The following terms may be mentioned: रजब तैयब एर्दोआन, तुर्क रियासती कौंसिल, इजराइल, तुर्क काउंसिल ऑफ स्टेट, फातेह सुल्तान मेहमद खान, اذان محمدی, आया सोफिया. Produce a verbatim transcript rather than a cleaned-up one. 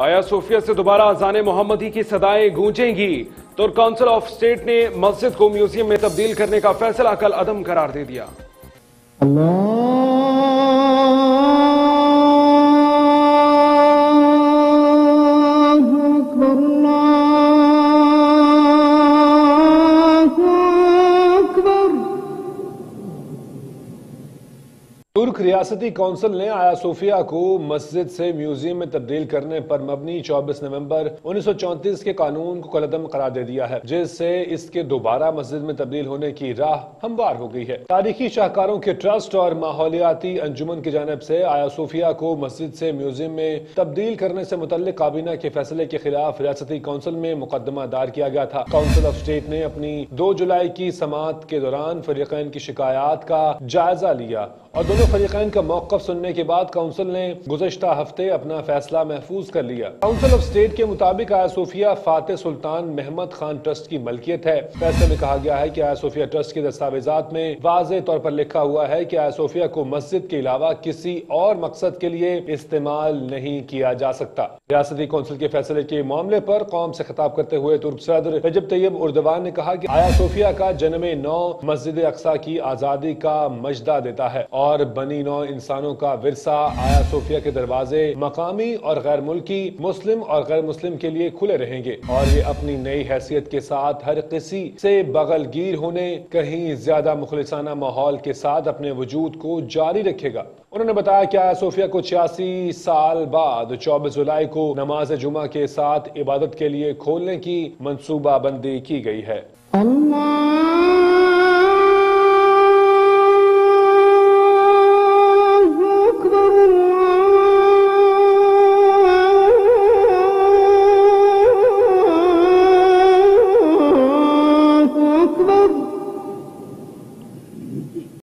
आया सोफिया से दोबारा अजान मोहम्मदी की सदाएं गूंजेंगी। तुर्क काउंसिल ऑफ स्टेट ने मस्जिद को म्यूजियम में तब्दील करने का फैसला कल अदम करार दे दिया। तुर्क रियासती कौंसिल ने आया सोफिया को मस्जिद से म्यूजियम में तब्दील करने पर मबनी चौबीस नवंबर उन्नीस सौ चौंतीस के कानून को कलअदम करार दे दिया है, जिससे इसके दोबारा मस्जिद में तब्दील होने की राह हमवार हो गई है। तारीखी शाहकारों के ट्रस्ट और माहौलियाती अंजुमन की जानिब से आया सोफिया को मस्जिद से म्यूजियम में तब्दील करने से मुतल्लिक़ काबीना के फैसले के खिलाफ रियासती कौंसिल में मुकदमा दायर किया गया था। काउंसिल ऑफ स्टेट ने अपनी दो जुलाई की समाअत के दौरान फरीक़ैन की शिकायत का जायजा लिया और दोनों फरीक़ैन का मौक़िफ़ सुनने के बाद काउंसिल ने गुज़श्ता हफ्ते अपना फैसला महफूज कर लिया। काउंसिल ऑफ स्टेट के मुताबिक आया सोफिया फातेह सुल्तान मेहमद खान trust की मलकियत है। फैसले में कहा गया है कि आया सोफिया ट्रस्ट के दस्तावेजात में वाज़ेह तौर पर लिखा हुआ है कि आया सोफिया को मस्जिद के अलावा किसी और मकसद के लिए इस्तेमाल नहीं किया जा सकता। रियासती कौंसिल के फैसले के मामले पर कौम से खिताब करते हुए तुर्क सदर रजब तैयब एर्दोआन ने कहा कि आया सोफिया का जन्म नौ मस्जिद अक्सा की आज़ादी का मजदा देता है और बनी नौ इंसानों का विरसा आया सोफिया के दरवाजे मकामी और गैर मुल्की मुस्लिम और गैर मुस्लिम के लिए खुले रहेंगे और ये अपनी नई हैसियत के साथ हर किसी से बगलगीर होने कहीं ज्यादा मुखलिसाना माहौल के साथ अपने वजूद को जारी रखेगा। उन्होंने बताया कि आया सोफिया को छियासी साल बाद चौबीस जुलाई को नमाज जुमा के साथ इबादत के लिए खोलने की मनसूबाबंदी की गई है।